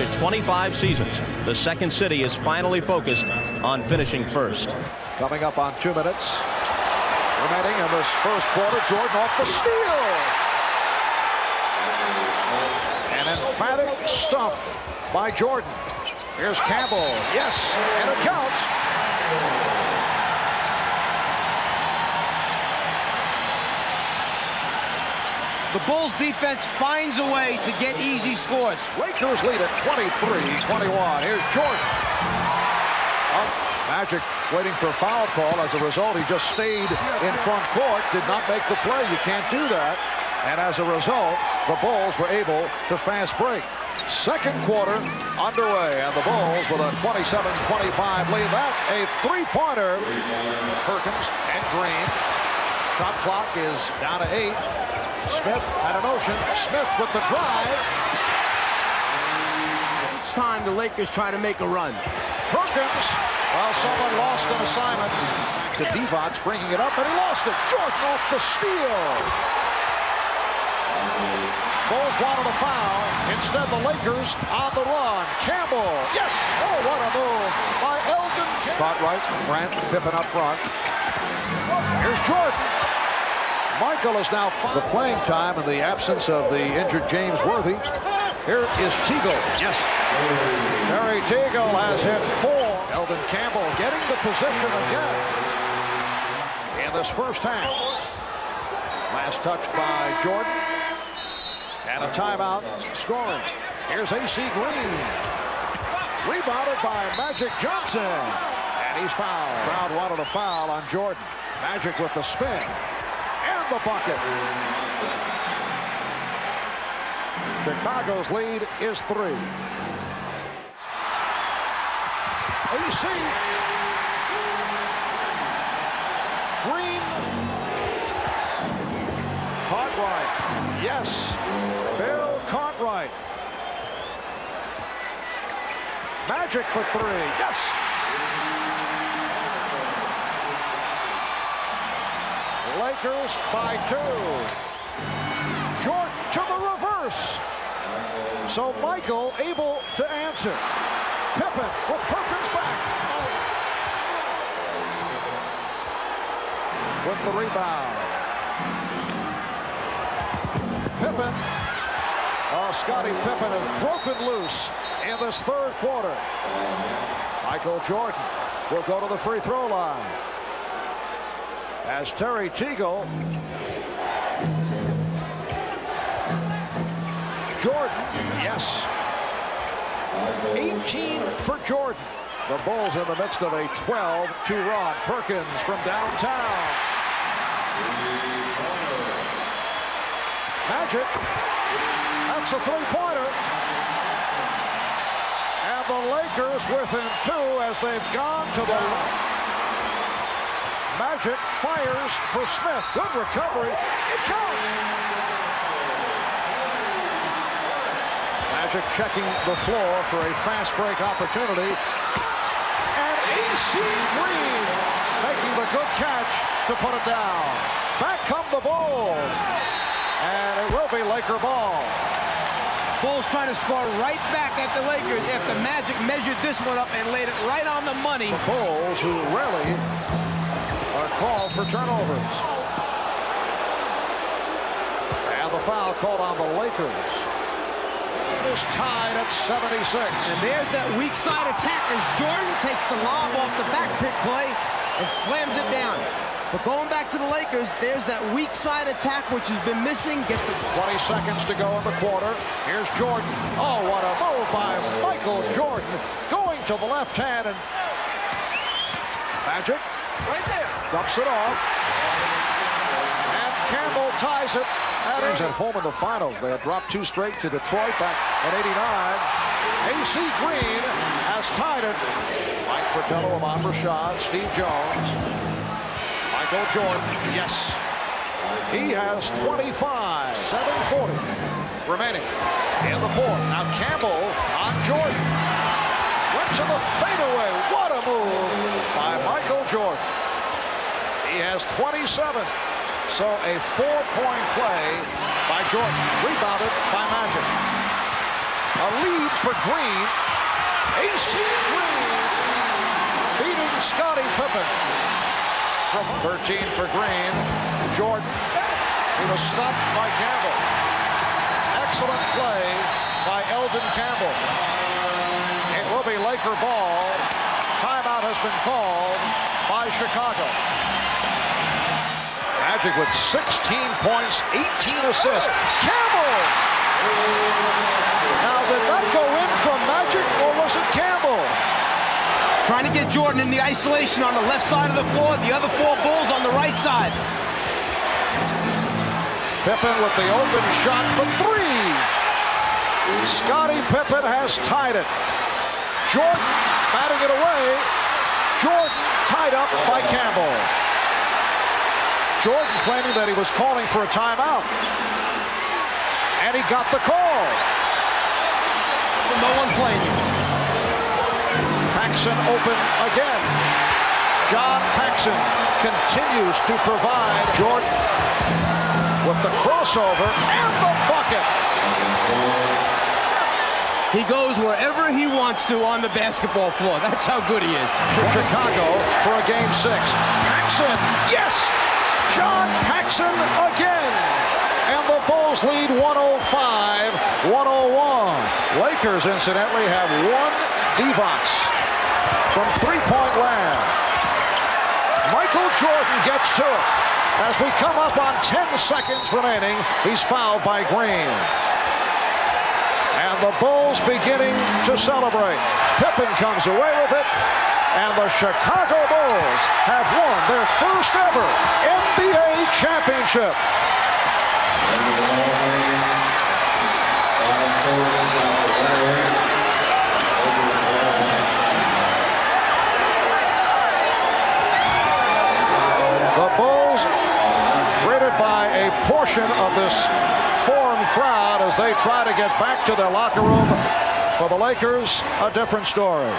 After 25 seasons, the second city is finally focused on finishing first. Coming up on 2 minutes remaining in this first quarter, Jordan off the steal. An emphatic stuff by Jordan. Here's Campbell. Yes, and it counts. The Bulls defense finds a way to get easy scores. Lakers lead at 23-21. Here's Jordan. Up. Magic waiting for a foul call. As a result, he just stayed in front court, did not make the play. You can't do that. And as a result, the Bulls were able to fast break. Second quarter underway, and the Bulls with a 27-25 lead. That a three-pointer. Perkins and Green. Shot clock is down to 8. Smith had a notion. Smith with the drive. It's time the Lakers try to make a run. Perkins, well, someone lost an assignment. The Divac's bringing it up, and he lost it. Jordan off the steal. Bulls wanted a foul. Instead, the Lakers on the run. Campbell, yes. Oh, what a move by Elden Campbell. Cartwright, Grant, Pippen up front. Here's Jordan. Michael is now the playing time in the absence of the injured James Worthy. Here is Teagle. Yes. Terry Teagle has hit 4. Elden Campbell getting the position again in this first half. Last touch by Jordan. And a timeout scoring. Here's A.C. Green. Rebounded by Magic Johnson. And he's fouled. Crowd wanted a foul on Jordan. Magic with the spin. And the bucket. Chicago's lead is 3. A.C. Green. Cartwright. Yes. Bill Cartwright. Magic for 3. Yes. Lakers by 2. Jordan to the reverse. So Michael able to answer. Pippen with Perkins back. With the rebound. Pippen. Oh, Scottie Pippen has broken loose in this third quarter. Michael Jordan will go to the free throw line. As Terry Teagle. Jordan, yes. 18 for Jordan. The Bulls in the midst of a 12-2 run. Perkins from downtown. Magic. That's a three-pointer. And the Lakers within 2 as they've gone to the line. Magic fires for Smith. Good recovery. It counts. Magic checking the floor for a fast break opportunity. And A.C. Green making the good catch to put it down. Back come the Bulls. And it will be Laker ball. Bulls trying to score right back at the Lakers after Magic measured this one up and laid it right on the money. The Bulls, who rarely are called for turnovers. And the foul called on the Lakers. Is tied at 76. And there's that weak side attack as Jordan takes the lob off the back pick play and slams it down. But going back to the Lakers, there's that weak side attack which has been missing. 20 seconds to go in the quarter. Here's Jordan. Oh, what a move by Michael Jordan. Going to the left hand and Magic. Right there. Dumps it off. And Campbell ties it. At home in the finals. They had dropped 2 straight to Detroit back at 89. A.C. Green has tied it. Mike Fratello, Ahmad Rashad, Steve Jones. Michael Jordan, yes. He has 25, 740 remaining in the fourth. Now Campbell on Jordan. Went to the fadeaway. What a move by Michael Jordan. He has 27. So a 4-point play by Jordan, rebounded by Magic. A lead for Green. A.C. Green beating Scottie Pippen. 13 for Green. Jordan. He was stopped by Campbell. Excellent play by Elden Campbell. It will be Laker ball. Timeout has been called by Chicago. Magic with 16 points, 18 assists. Campbell! Now, did that go in from Magic, or was it Campbell? Trying to get Jordan in the isolation on the left side of the floor, the other four Bulls on the right side. Pippen with the open shot for three. Scottie Pippen has tied it. Jordan batting it away. Jordan tied up by Campbell. Jordan claiming that he was calling for a timeout. And he got the call. No one playing him. Paxson open again. John Paxson continues to provide. Jordan with the crossover and the bucket. He goes wherever he wants to on the basketball floor. That's how good he is. For Chicago for a Game 6. Paxson, yes! John Paxson again. And the Bulls lead 105-101. Lakers, incidentally, have one Divac from three-point land. Michael Jordan gets to it. As we come up on 10 seconds remaining, he's fouled by Green. And the Bulls beginning to celebrate. Pippen comes away with it, and the Chicago Bulls have won their first ever NBA championship. Portion of this foreign crowd as they try to get back to their locker room. For the Lakers, a different story.